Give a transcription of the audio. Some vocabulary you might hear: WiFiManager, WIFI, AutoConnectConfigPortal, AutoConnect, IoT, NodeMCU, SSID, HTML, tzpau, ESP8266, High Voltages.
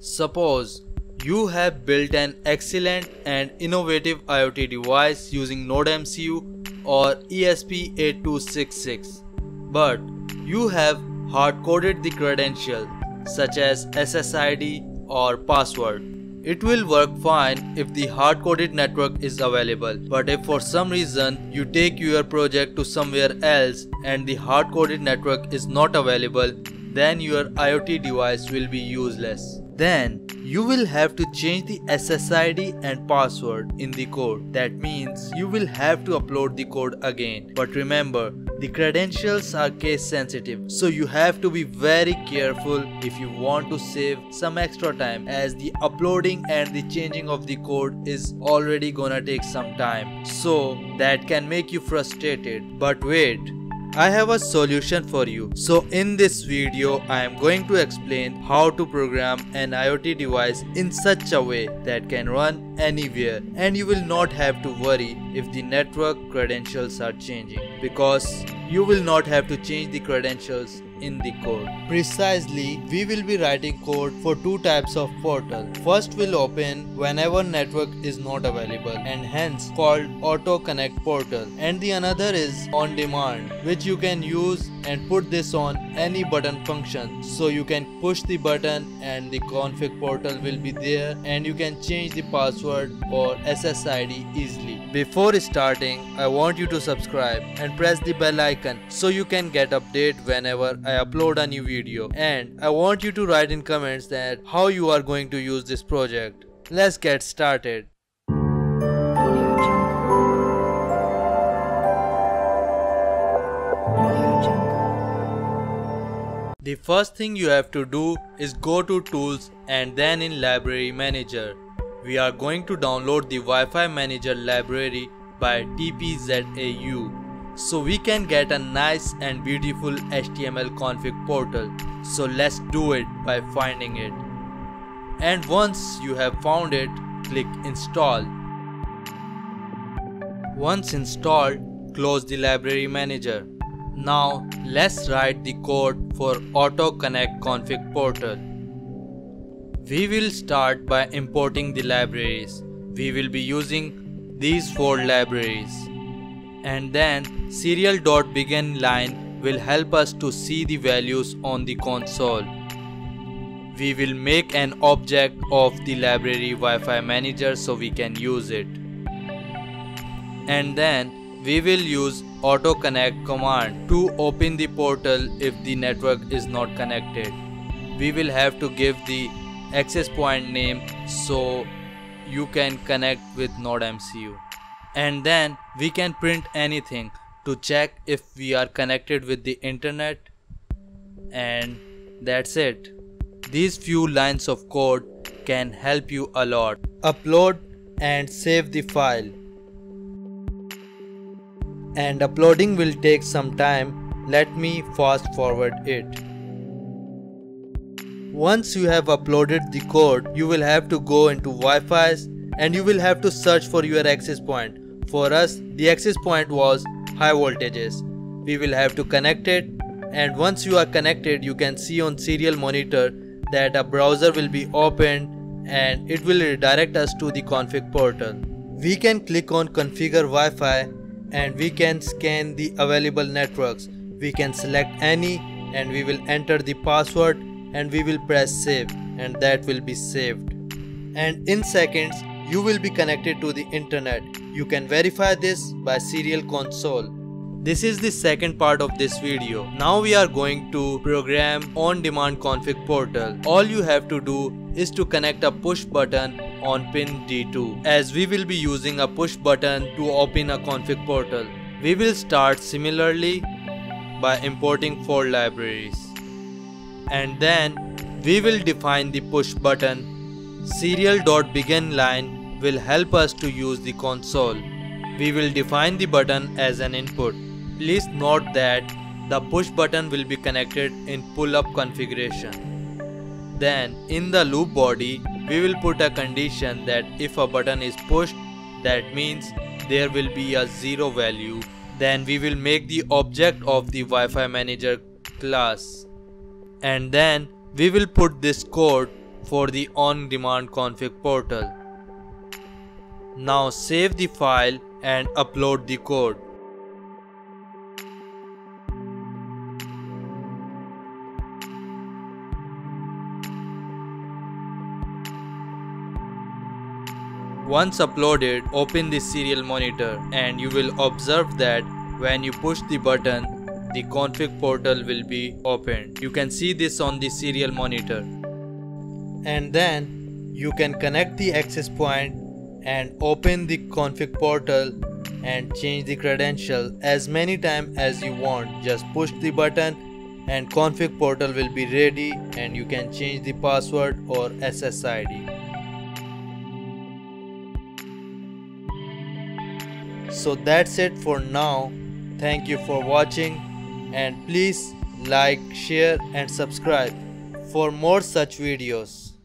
Suppose you have built an excellent and innovative IoT device using NodeMCU or ESP8266, but you have hard-coded the credential such as SSID or password. It will work fine if the hard-coded network is available, but if for some reason you take your project to somewhere else and the hard-coded network is not available, then your IoT device will be useless. Then you will have to change the SSID and password in the code. That means you will have to upload the code again. But remember, the credentials are case sensitive, so you have to be very careful if you want to save some extra time, as the uploading and the changing of the code is already gonna take some time. So that can make you frustrated. But wait, I have a solution for you. So in this video, I am going to explain how to program an IoT device in such a way that can run anywhere, and you will not have to worry if the network credentials are changing, because you will not have to change the credentials in the code. Precisely, we will be writing code for two types of portal. First will open whenever network is not available, and hence called AutoConnect portal, and the another is on demand, which you can use and put this on any button function. So you can push the button and the config portal will be there, and you can change the password or SSID easily. Before starting, I want you to subscribe and press the bell icon so you can get update whenever I upload a new video, and I want you to write in comments that how you are going to use this project. Let's get started. The first thing you have to do is go to Tools and then in Library Manager. We are going to download the WiFiManager library by tzpau, so we can get a nice and beautiful HTML config portal. So let's do it by finding it. And once you have found it, click install. Once installed, close the library manager. Now let's write the code for AutoConnectConfigPortal. We will start by importing the libraries. We will be using these four libraries. And then serial.begin line will help us to see the values on the console. We will make an object of the library WiFiManager so we can use it. And then we will use AutoConnect command to open the portal if the network is not connected. We will have to give the access point name so you can connect with NodeMCU. And then we can print anything to check if we are connected with the internet. And that's it. These few lines of code can help you a lot. Upload and save the file. And uploading will take some time. Let me fast forward it. Once you have uploaded the code, you will have to go into Wi-Fi's and you will have to search for your access point. For us, the access point was high voltages. We will have to connect it, and once you are connected, you can see on serial monitor that a browser will be opened and it will redirect us to the config portal. We can click on configure Wi-Fi and we can scan the available networks. We can select any and we will enter the password and we will press save, and that will be saved. And in seconds, you will be connected to the internet. You can verify this by serial console. This is the second part of this video. Now we are going to program on-demand config portal. All you have to do is to connect a push button on pin D2, as we will be using a push button to open a config portal. We will start similarly by importing four libraries. And then we will define the push button. Serial.begin line will help us to use the console. We will define the button as an input. Please note that the push button will be connected in pull-up configuration. Then in the loop body, we will put a condition that if a button is pushed, that means there will be a zero value. Then we will make the object of the WiFiManager class. And then we will put this code for the on-demand config portal. Now save the file and upload the code. Once uploaded, open the serial monitor and you will observe that when you push the button, the config portal will be opened. You can see this on the serial monitor. And then you can connect the access point and open the config portal and change the credential as many times as you want. Just push the button and config portal will be ready and you can change the password or SSID. So that's it for now. Thank you for watching and please like, share and subscribe for more such videos.